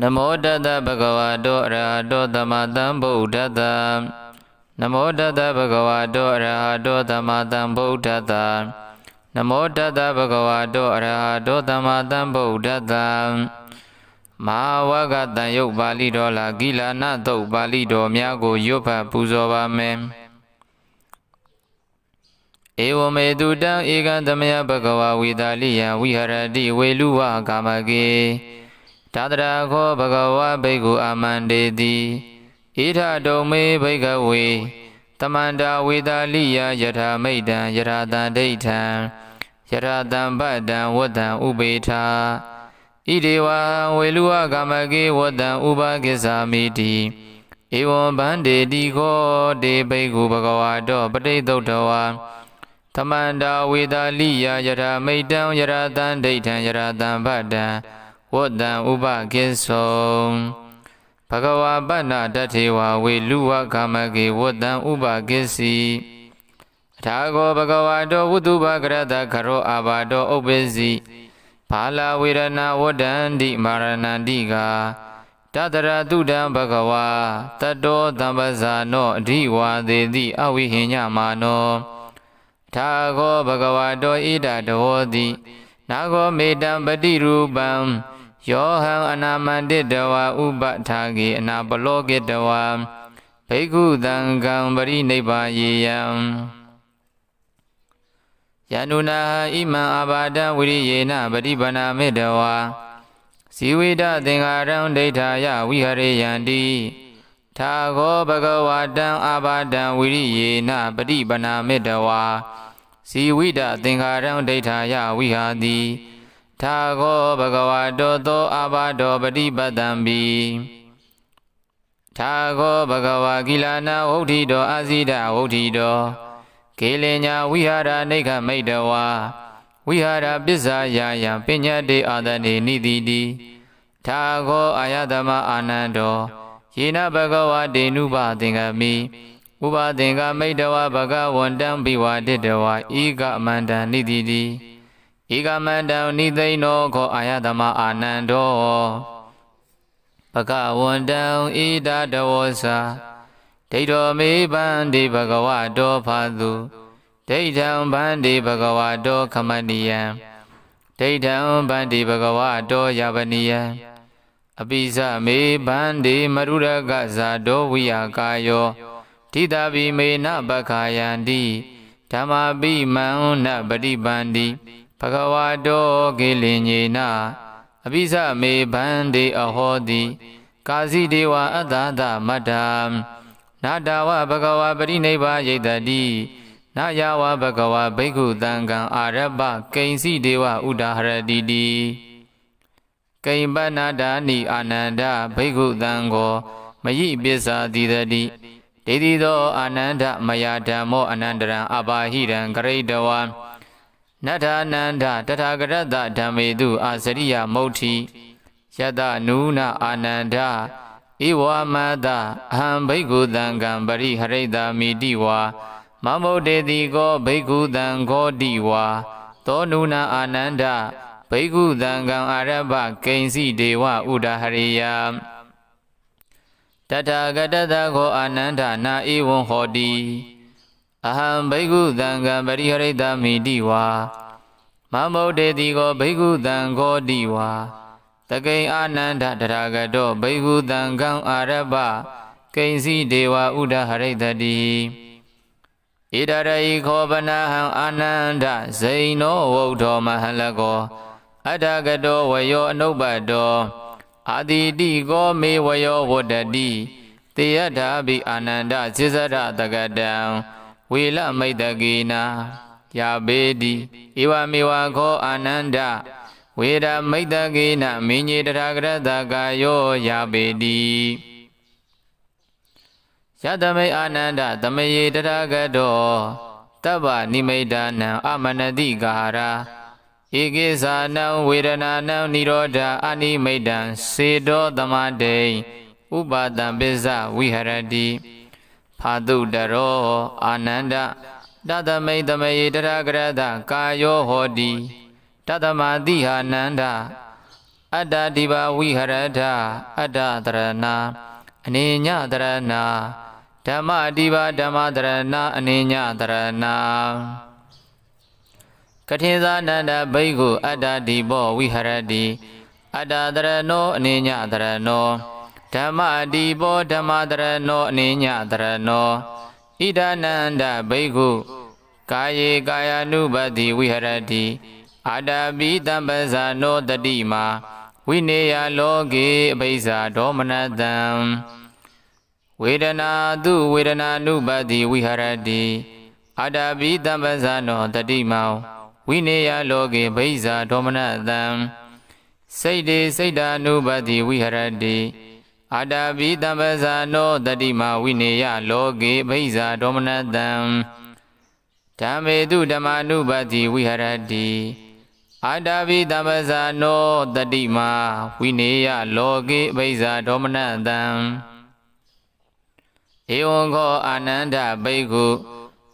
Namo Tassa Bhagavato Arahato Samma Sambuddhassa. Namo Tassa Bhagavato Arahato Samma Sambuddhassa. Namo Tassa Bhagavato Arahato Samma Sambuddhassa. Mahawagata yuk bali do la gila na tau bali do miago yopa puzoba me. Ewo me dudang ikan tamya bagawa witalia wiharadi welua kamage. Tadra ko bagawa begu amandedi. Ita do me begawe. Tamanda witalia yata meida yata deita. Yata tambada wata ubeta. Idewa welua kamage wata uba kesamiti. Ewo bande di ko de begu bagawa do pade dodawa. Tamanda witaliya yara meidang yara dan deidang yara dan badan wadang uba kesong. Bagawa bana datewa weluwa kamage wadang uba kesi. Dago bagawa do wutuba gerata karo abado obesi. Pala wirana wadang di maranandika. Tadara tudang bagawa tado tambasa no diwa dedi awihinya mano. Thago bhagavato ida dodi nago medam patirupam yoham anamanditawa upathage anapalokitawa bhikkhu sanghaṃ parinibbayeyam yanuna imam apada wiriyena paripanamitawa sivita singharam deithaya viharayanti thago bhagavatam apada wiriyena paripanamitawa Siwida tingkarang deitaya wihadi. Thago bhagavato to abado padipattambi. Thago bhagava kilana uddhito asita uddhito. Kelenya wihara nekhamaitawa. Wihara pisayaya pinyate adane nidhiti. Thago ayatama anando. Yena bhagavate nupa tingami. Uba tengka meidawa baga wandang biwa dedawa ika mandang nididi. Ika mandang nidhaino ko ayatama anando. Baga wandang ida dawosa. Deito me bandi baga wado padu. Deitang bandi baga wado kamaniya. Deitang bandi baga wado yabaniya. Abisa me bandi marura gaza do wiyakayo. Tidak bime na bakayandi, dhamma bimau na badibandi, bhagavato kelenye na, abisa me bandi ahodi, kazi dewa adada madam, nadawa bhagava parinibba yedadi, nayawa bhagava bhikkhu sanghaṃ arabba kainsi dewa udaharadidi, kaimbanadani ananda bhikkhu sangho mayi bisa didadi. Idido ananda mayadamo anandaran abahiran kareidawan. Nata ananda tathagarata dhammedu asariya moti. Yata nuna ananda iwa mata aham bhikkhu sanghaṃ pariharadami diwa. Mamodediko bhikkhu sangho diwa. To nuna ananda bhikkhu sanghaṃ arabba kainsi dewa udahariyam. Tathagata ko ananda na iwan hodi. Aham bhikkhu sanghaṃ pariharadami diwa. Mamodediko bhikkhu sangho diwa. Takai ananda tathagata bhikkhu sanghaṃ arabba kainsi dewa udaharadati. Idarayiko panahaṃ ananda zaino wauddho mahalako. Adhagato vayo anupato. Adidi ko me wayo wadadi, tiyadhabi ananda sisara tagadam, wila maitagina, yabedi, iwa miwa ko ananda, wila maitagina, minyitagra tagayo yabedi. Yadame ananda tamayitagado, taba nimaidana amanadikara. Iki sana wiranana niroda ani medan sedo tamade upadam pesa wiharadi. Padu daro ananda dadame tame tadagrada kayo hodi. Tadamadi ananda ada diba wiharada, ada dharana, aninya dharana, dhamma diba dhamma dharana, aninya dharana. Kathisa nanda baigu ada diba wiharadi, ada dharano, aninya dharano, dhamma diba dhamma dharano, aninya dharano. Ida nanda baigu kaya kaya nubadi wiharadi, ada bidam bazano dadima, wineya loge baiza domanadam. Wedana du wedana nubadi wiharadi, ada bidam bazano dadima, wineya loge baiza domanadam. Saide saida nubadi wiharadi, ada bidam bazano dadima, wineya loge baiza domanadam. Dhamedu dhamma nubadi wiharadi, ada bidam bazano dadima, wineya loge baiza domanadam. Eongo ananda baigu,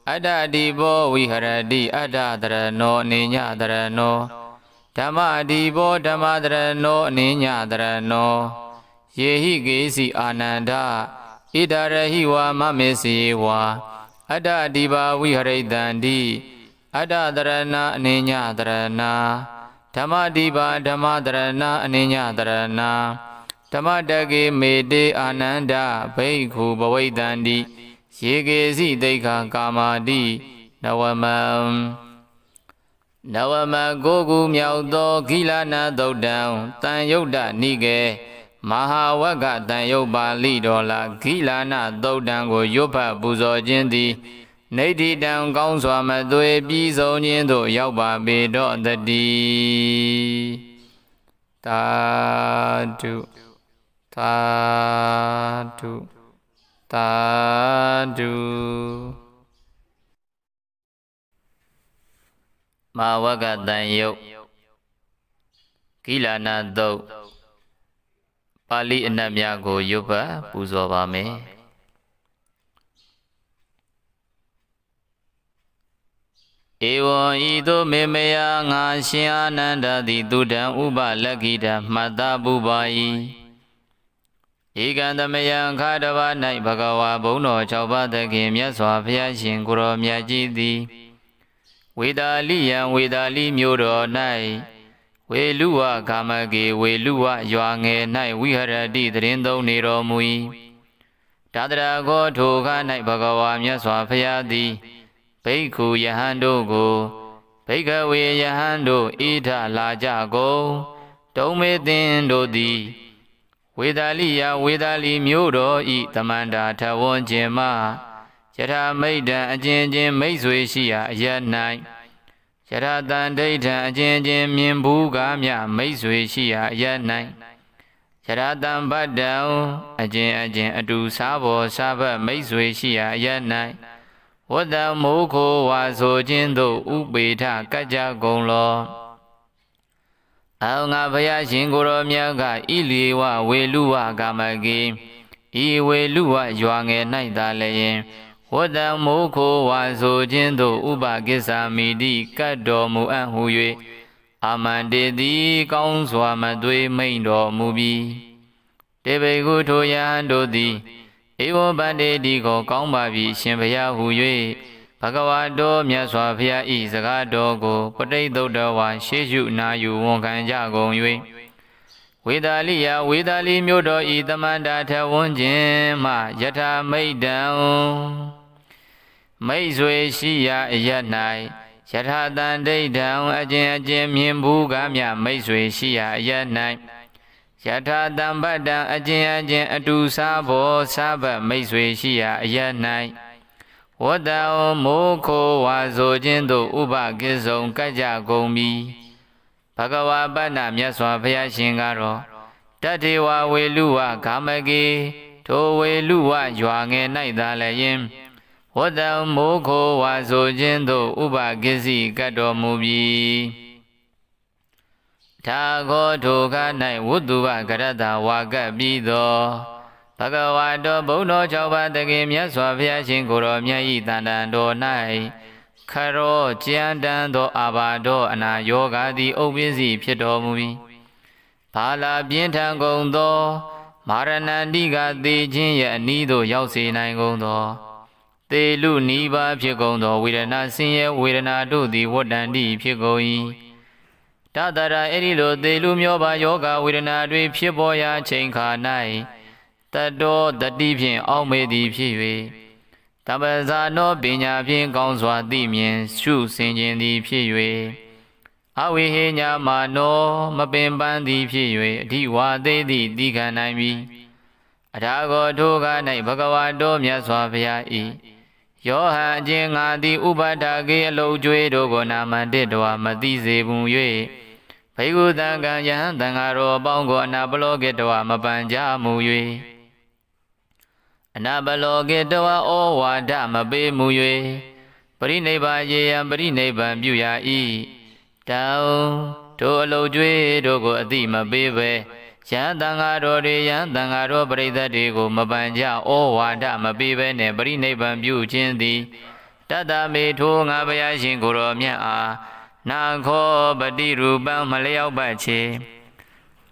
ada dibo wiharadi, ada dharano, ninya dharano, dhamma dibo dhamma dharano, ninya dharano. Yehi gesi ananda, idarahi wa mamesi wa, ada diba wiharadandi, ada dharana, ninya dharana, dhamma diba dhamma dharana, ninya dharana. Dhamma dage mede ananda bhikkhu bhavedanti, yegesi daikha kamadi nawamam. Nawama gogu myauk tho khilana thuddam, tan yutta nike, mahawakka tan yuk pali dola, khilana thuddam ko yopha puzo chin thi. Nadi dang kong suama tue biso nyentu yau ba bedo tadi. Tadu, tadu, tadu. Mawakatan yuk, kilana tau, pali enam yago yupa puso pame. Ewa ido memeya nga shia nanda di tudang uba lakida mata bubai. Ikan tameya kadawa nai bagawa bono coba tagi miaswa pia shingkuro miajidi. Wedali yang wedali miuro nai, welua kamagi welua yuange nai wiharadi terindau niromui. Tadra goto ka nai bagawa miaswa pia di. Bhikkhu yahando go, bhikkhave yahando ita laja go, tome tendo di. Wedaliya wedali myodo i tamanda tawon jema, yata maida ajinjin maiswe shia yanai. Yata tandaita ajinjin mimbuka mya maiswe shia yanai. Yata tambadao ajinjin adu sabo saba maiswe shia yanai. Wada moko waso jindo ubita kaja gonglo. Ao ngabaya shinguro miaga iliwa welua kamagi. Iwelua yuange naitale. Wada moko waso jindo uba kesamidi kadomu anhuye. Amande di kangswa madwe maindo mubi. Tebe guto yando di. Ewo bande di ko kong babi shin paya huye, bhagawa do miaswa paya i saka do ko patai todda wa sheshu na yu wonkan ja gong yue. Wedaliya wedali myodo i tamanda tawon jin ma yata maidam. Maiswe shia yanai, yata tandaidam ajin ajin mimbuka mya maiswe shia yanai. Yata tambadang ajin ajin adu sabo saba maiswe shia yanai. Wada moko waso jindo uba kisong kaja gongmi. Bhagawa bana miaswa paya shingaro. Tate wa welua kamage. To welua yuange naitalayin. Wada moko waso jindo uba kisi kato mubi. Tago toka nai wuduwa karata waka bido. Bhagawa do bono coba tagi miaswa pia shingkuro miai tandando nai. Karo ciandando abado ana yoga di obisi piedo mubi. Pala bienta gondo, maranandika te jin ya nido yau se nai gondo. Te lu niba pye gondo, wirana sinye wirana do di wadandi pye goi. Tadara erilo te lu myoba yoga wirana dwe pye boya chenka nai. Tado dati pye aume di pye we. Tabaza no binya pye gangswa di mien shu senjen di pye we. Awi he nyama no mapemban di pye yue di wa de di ka nai mi. Adago doga nai bhagawa do mya swa phaya i. Yoha jin nga di ubata ke alou jwe do go na ma de do a mati se bun yue. Phaigu tanga yan tanga ro paung go anabalo ke do a mapan ja mu yue. Anabalo ke do a o wa da ma be mu yue. Parinaiba ye yan parinaiban pyu ya i. Tao to lo jwe do go ati ma bebe yan tanga ro de yan tanga ro praitha de go mapan ja o wada ma bebe ne parinaiban pyu chin thi tatta me tho nga phaya shin ko ro myan a na kho pati rupan ma lyaw pat che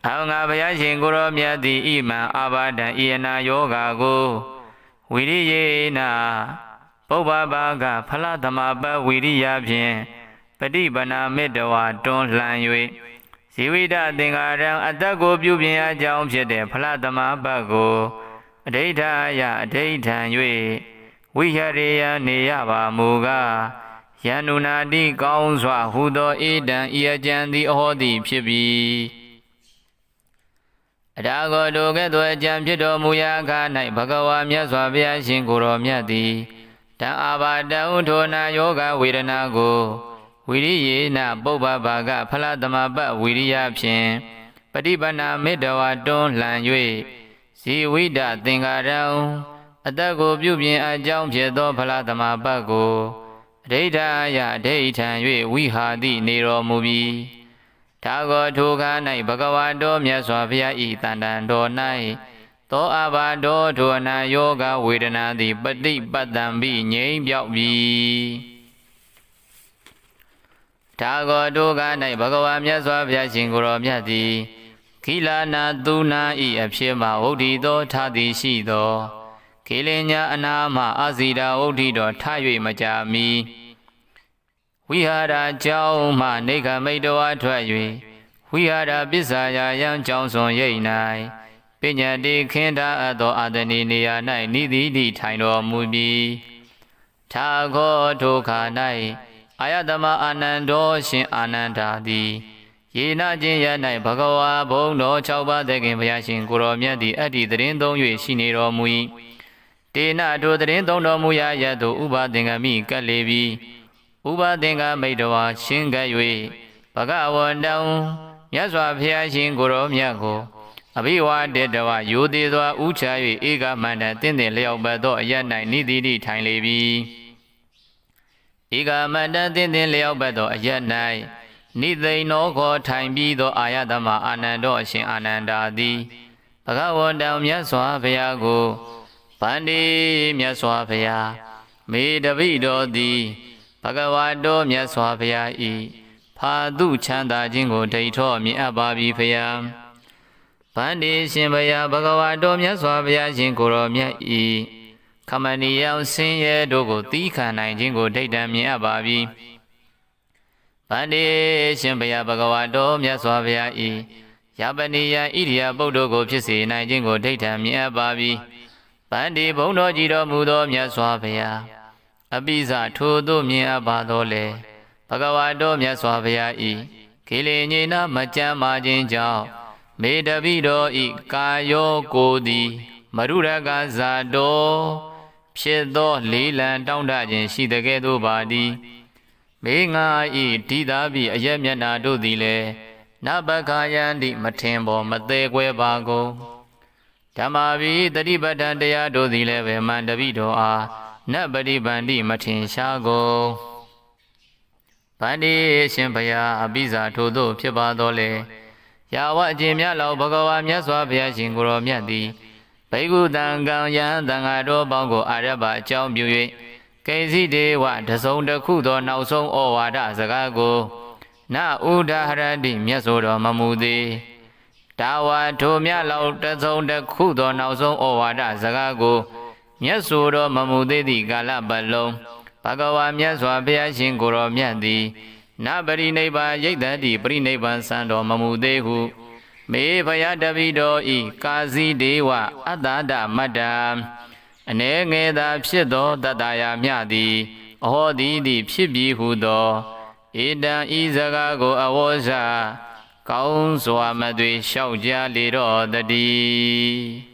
a nga phaya shin ko ro myan thi i man abadan i ana yoga ko wiriye na pobba ba ga phala tama pat wiriya phyin Padi bana medawa don lan yue. Siwida dengarang atago byubin a jaung phit de phala tama pat ko adaitha ya adaithan yue. Wihareya neya ba mu ga yanunati kaung swa hu tho edan i ajan thi aho thi phit pi. Adago do kae tho ajan phit tor mu ya kha nai bhagawa myat swa phaya shin ko ro myat thi tan abadan tho na yoga wedana ko. Wiriye na pobba ba ga phala tama pat wiriya phyin patibana medawa don lan yue siwida dengarang atago byubin a jaung phit tho phala tama pat ko adaitha ya adaithan yue wihati ne ro mu pi dago thoka nai bhagawa do myat swa phaya i tantan do nai tho abado tho na yoga wedana thi patipattan pi nyain pyauk pi Dago doga nai bhagawa myat swa phaya shin ko ro myat thi khila na tuna i a phit ma uddhi tho tha thi shi tho khilinya anama asida uddhi tho tha yue ma ja mi wihara jaung ma nikha maidawa thwat yue wihara pissaya yang jaung swan yai nai pinyati khinda a tho adani neya nai nithiti thain tor mu pi dago doga nai Ayatama anando shin ananda di Yena jin ya nai bhagawa bhong do chao pa tekin phaya shin ko ro myat thi atti tarin thong yue shi ne tor mu i Tena tho tarin thong tor mu ya yat tho upa thingami kat le pi Upa thinga maidawa shin kat yue Bhagavantang myat swa phaya shin ko ro myat ko Abhiwadetawa yodhe swa ucha yue eka manta thintin lyaw pat tho ayat nai nithiti thain le pi Ika mantan thintin lyaw pat tho ayat nai nithai no kho thain pi tho ayatama anando shin ananda thi Bhagavantang myat swa phaya ko Pandey myat swa phaya me tapi tho thi Bhagava do myat swa phaya i Phatu chanta jin ko thai tho myat pa pi phaya Pandey shin phaya Bhagava do myat swa phaya shin ko ro myat i Kamani yang sinye do go tika nai jin go daitan myan pa pi Pandey shin phaya Bhagava do myat swa phaya i Yapaniya iriya buddho ko phit se nai jin go daitan myan pa pi Pandey bhong do ji tor mu tho myat swa phaya Apisa tho tho myan pa tho le Bhagava do myat swa phaya i Khilinyena machama jin jaung me tapi tho i kayo ko thi Maruraga zado phit tho lelan taung ta jin shi the kae tho pa thi me nga i thitha pi ayat myatna do thi le na pakhayanti mathin paw ma the kwai pa gung dhamma pi tatipaṭṭhan tayā do thi le ve man tapi tho a na patipanti mathin sha gung Pandey shin phaya apisa tho tho phit pa tho le yawa ajin myat law Bhagava myat swa phaya shin ko ro myat thi Phaigu tanga yan tanga ro paung ko arapa jaung pyu yue kaisi dewa tasong takhu tho nautsong owada saka ko na udaharanti myat so tor ma mu thi Tawa to mia lau ta zong ta khu to nao zong o wa da saka go. Mia su do mamute di kala balong. Pagawa mia swa pia shin koro mia di. Na bari neiba yek da di bari neiba san do mamute hu. Me paya davido i kazi dewa adada madam. Ane nge da psi do dadaya mia di. Aho di di psi bi hu do. Ida i saka go awosa. Kau suama dui syauja liro tadi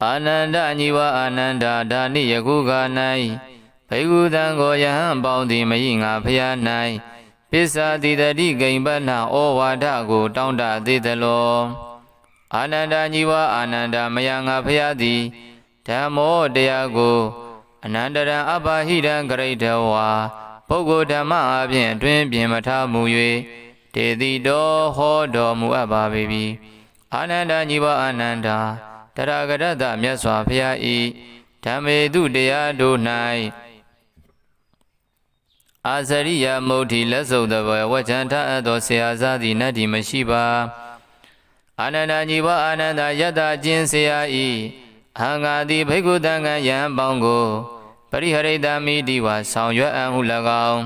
Ananda nyiwa ananda dhani yakuka nai Paiku tanggo yahan pauti mayinga paya nai Pisa titadi kaibana owa dhaku taunda titalo Ananda nyiwa ananda mayanga paya di Dhamo deyaku Anandara apahida karaidawa Pogo dhamma abhyen tuin bhyen matha muyue Te di do ho do mu abha bebi Ananda nyiwa ananda Tathagata myaswa phaya i Dhamme tu deya do nai Asariya mouthi lasoudava Vajanta ato seha sati nati mashiba Ananda nyiwa ananda yata jin seha i Hangati bhikutanga yang pango Parihari dami diwa saungywa anghulakao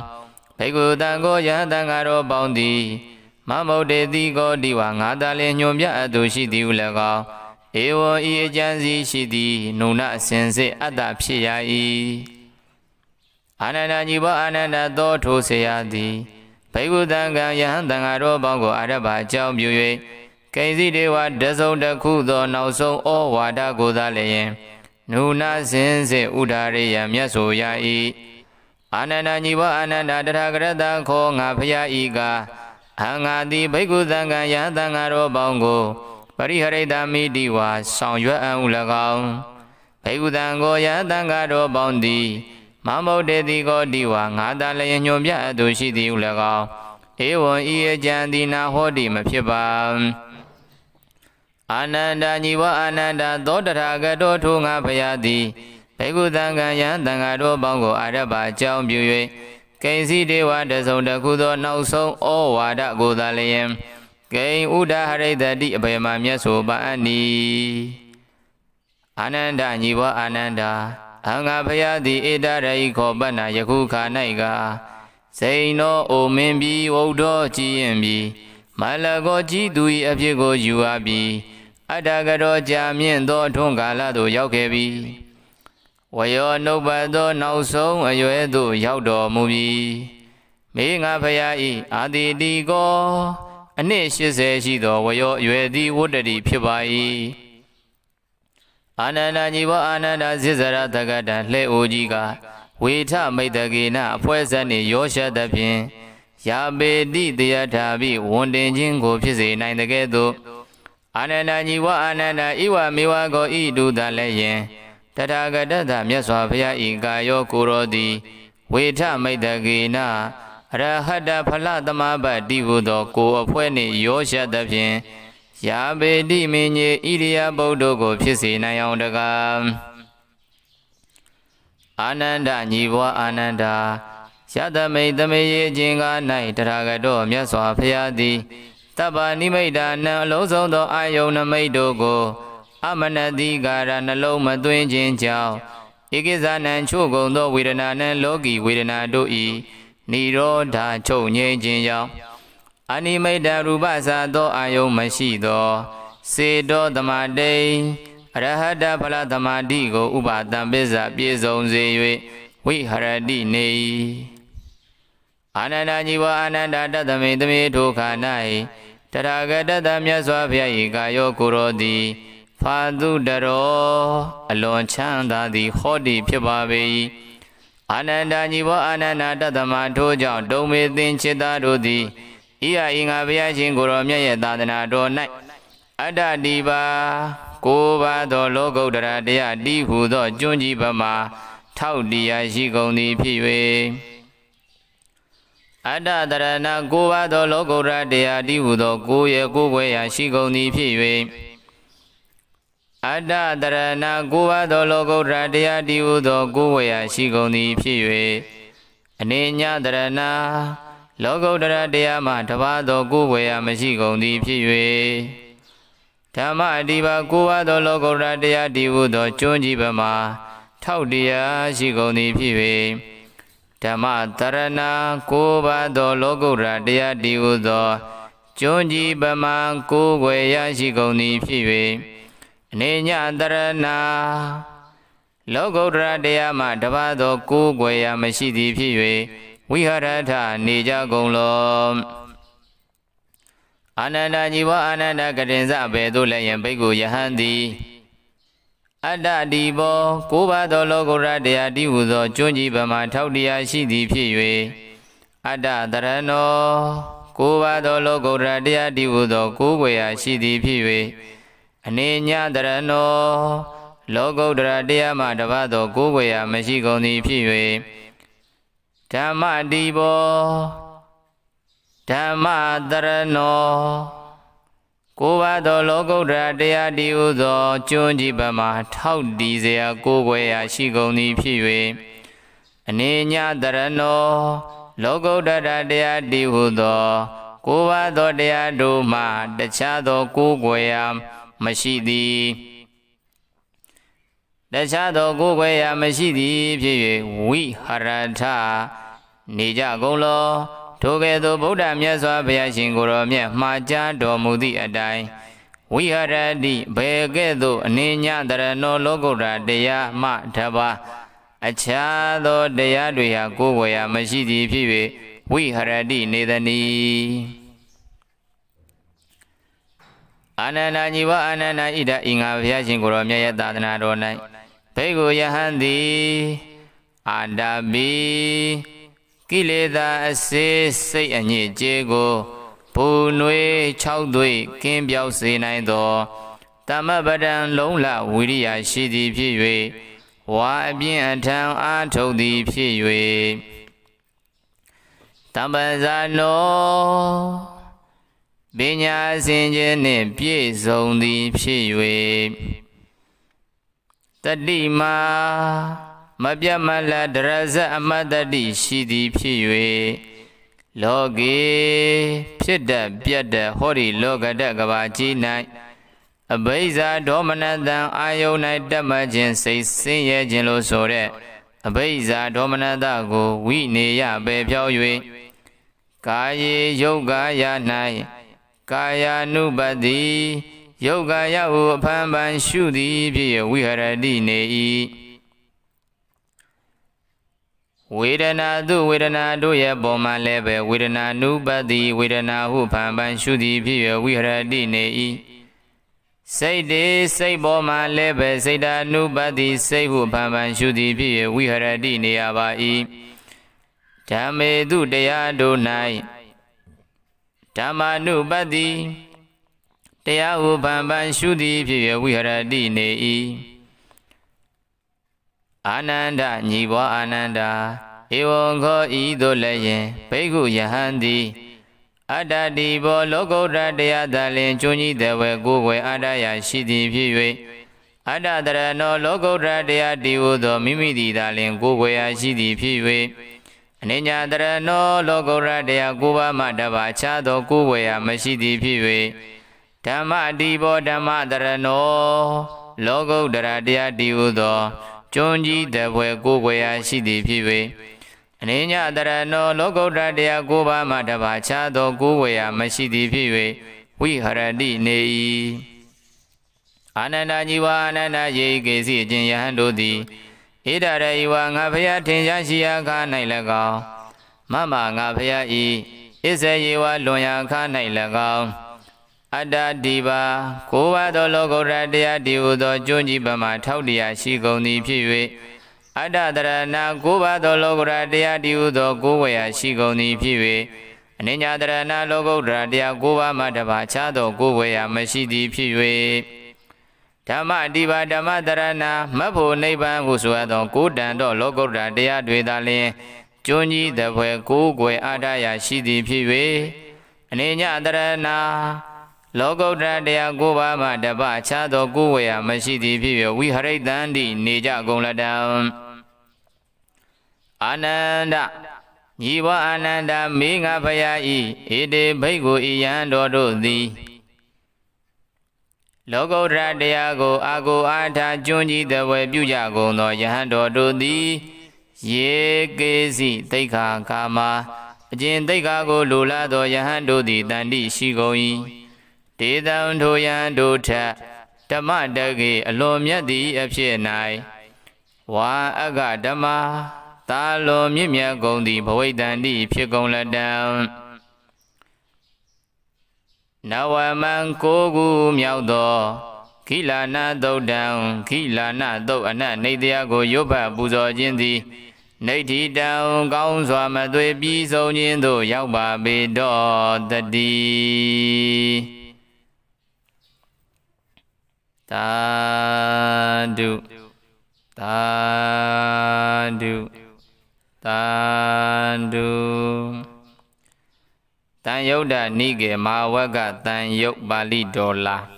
Paiku tanggo yahatangaro paundi Mamote tiko diwa ngatale nyomya ato shiti ulakao Ewo iye jansi shiti nuna sense atta pshya i Ananda nyiwa ananda to thoseya di Paiku tangga yahatangaro pauko araba chao byuwe Kaisi dewa dasau dakhu to nausau o wada kodaleyen Nuna sense udariya myasoya i Ananda nyiwa ananda tathagata ko ngapaya ika Hangati bhikutanga yahatangaro pauko Parihari dami diwa saungywa anghulakao Bhikutango yahatangaro paundi Mamote tiko diwa ngatale nyomya ato shiti ulakao Ewo iye janti na hoti maphyapa Ananda nyiwa ananda to tathagata tho ngapaya di Bhikutanga yahatangaro pauko araba chao byuwe Kaisi dewa dasau dakhu to nausau o wada kodaleyen Kai udahari tati abhayama myasobani Ananda nyiwa ananda Angapaya di idarai khopana yakukha naika Saino omimbi waudo chiyembi Malago jitui abhyiko yuabi Adagado jamien to thongkala to yaukebi Wayo nopado nausong ayoe to yaudo mubi Me ngapaya i adi diko Ane shise shito wayo yue di wudari phyabhai Ananda nyiwa ananda zizara tagata le ojika Wita maitagina pwesani yoshatapin Yabe di tiyatabi wonden jingko pise nain tageto Ananda nyiwa ananda iwa miwa ko idu taleyen Tathagata myaswa phaya ikayo kuroti Wita maitagina Rahata phala tamabati hudo ko apwene yoshatapin Yabe di menye iriya baudo ko pise nain yaudaka Ananda nyiwa ananda Syadamai tamaye jingga nai tathagata myaswa phaya di Tapa nimaita na losong to ayong na maito ko Amanati gara na lo matuin jin chao Ikisa nan chukong to widana nan loki widana do i Niro ta chok nye jin yao Animaita rupasa to ayong mashito Seto tamadei Rahata phala tamadi ko upata pisa piesong zeyue Wiharati nei Ananda nyiwa ananda tatame tame thokha nai Tathagata myaswa phaya ikayo kuroti Phatu daro alon chanda di khoti phyapabe Ananda nyiwa ananda tatama tho chao dongme thin chitta tho thi Iya inga phaya shin koro myat ye tatana tho nai Adadipa ko ba tho lokottara taya ti hu tho chunji phama Thao diya shikong di phiyue Ada darana kuwa to lokura dea dihudo kuye kuweya shikoni piwe Ada darana kuwa to lokura dea dihudo kuweya shikoni piwe Anenya darana Loko dada dea ma tapa to kuwea mesi kondi piwe. Tama diba kuwa to loko dada dea diwu to chonji bama. Tau dea si kondi piwe. Tama tarana kuwa to loko dada dea diwu to chonji bama kuwea si kondi piwe. Nenya tarana loko dada dea ma tapa to kuwea mesi di piwe. Wiharata nija gonglo ananda jiwa ananda kadenza bedu layan begu yahandi ada dibo kuba dolo gora dea diudo chonji bama taudia shidi piwe ada darano kuba dolo gora dea diudo kuwea shidi piwe anenya darano logo dora dea madavado kuwea meshigoni piwe Dhamma dibo Dhamma dharano Kuwa to loko dhradea diudo Chonji bama thao dizea kukwea shikoni piwe Anenya dharano Loko dhradea diudo Kuwa to dea duma Dachado kukwea mashidi Dachado kukwea mashidi piwe Wiharata Nija golo, toge to Buddha miaswa baya shinguro mia maja do mudi adai. Wihara di bege to ninya darano logora deya ma taba. Acha do deya duya kuwaya masidi piwe. Wihara di nedani. Anana jiwa anana ida inga baya shinguro mia yatadana donai. Pegu yahandi. Adabi. Kileda ase se anye jego punwe chau dui kim biao se nai do tamabadan long la wiriya shi di piwe wa bien atang a thou di piwe tambazano binya sinje ne pye song di piwe tadima Mabhyamala daraza amadadi shidi piwe Logi pshidda piyadda hori logada gabaji nai Abhaiza dhomanadang ayonai damajin say sinye jinlo sore Abhaiza dhomanadago wineya bepyao yue Kaye yogaya nai Kaya nubadi yogaya upamban shudi piye wiharadi nei Wedana do ya boma lebe, wedana nubadi, wedana hu pamban shudi piwe, wiharadi nei. Say de, say boma lebe, say da nubadi, say hu pamban shudi piwe, wiharadi nei abai. Tame du deya do nai. Tama nubadi, deya hu pamban shudi piwe, wiharadi nei. Ananda nyiwa ananda Ewongo ido layen Pegu yahandi Ada dibo loko radea Dalin chunyi dewe kuwe Adaya shidi piwe Ada darano loko radea Diudo mimidi dalin kuwe Ashidi piwe Ninya darano loko radea Kuwa madaba chado kuwe Amashidi piwe Dhamma dibo dhamma darano Loko radea diudo Chonji dewe kuwea shidi piwe. Ninya darano loko radea kuwa madaba chado kuwea mashidi piwe. Wiharadi nei. Ananda jiwa ananda ye kesi jinya handodi. Idara iwa ngapaya tenja shia ka nailakao. Mama ngapaya i. Isa yiwa lonya ka nailakao. Ada diba kuwa to loko radea diudo chonji bama thaudia shikoni piwe Ada darana kuwa to loko radea diudo kuwea shikoni piwe Anenya darana loko radea kuwa madaba chado kuwea mashidi piwe Dhamma diba dhamma darana mapu neiban kuswa to kudando loko radea dwedalin chonji dapwe kuwe adaya shidi piwe Anenya darana Loko dhradea kuwa madaba chado kuwea mashidi piwe wiharaitan di neja gongladam Ananda Jiwa ananda minga bayai ide baigo iyan dodo di Logo radiago ago ada junji dawe bujago no yahan dodo di Ye kesi teika kama Jin teika go lula do yahan dodi tandi shigoi Tidam do yahan dota Dama dagi alom yadi apshe nai Wa aga dama Talo mimya gong di pawai dandi pikong ladang Nawa mangkogu miao do Kila na do dang Kila na do anak Naitia go yoba buzo jindi Naiti dang Gaung swa matwe biso jindu Yao ba bedo tadi Tadu Tadu Tandu Tan yoda nige mawaga tan yok bali dola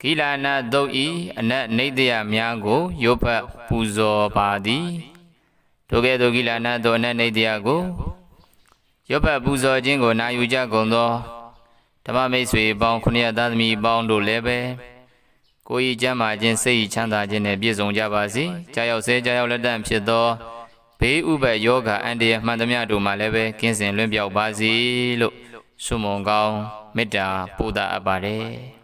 Kila na doi anak naitia miago yopa puzo padi Toge do kila na do anak naitia go Yopa puzo jingo na yuja gondo Tama meiswe bang kunia dadmi bang do lebe Koi jama jen sei chanda jene biesong jabasi Chayao se chayao ladam pshedo Pei ube yoga andi mandamiadu malebe kinsin lumbiao bazi lo sumongao meda puda abare.